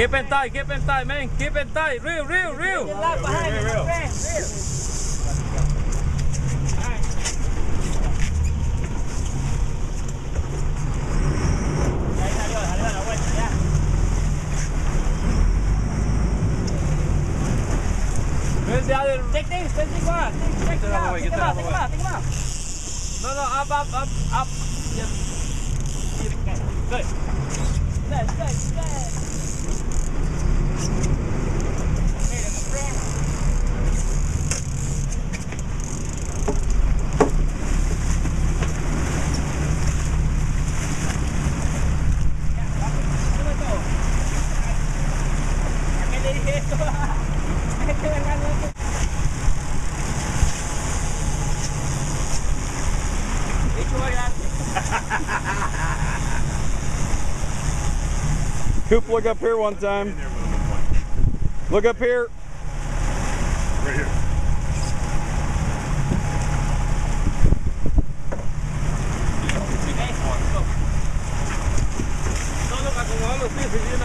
Keep in tight, man. Keep in tight. Real, real, real. Real, real, real. Take these, take them out. Take them out, take them out, take them out. No, no, up, up, up, up. Yep. Okay. Good. Good, good, good. Here, my friend. Coop, look up here one time. Look up here. Right here. Don't look at the wall.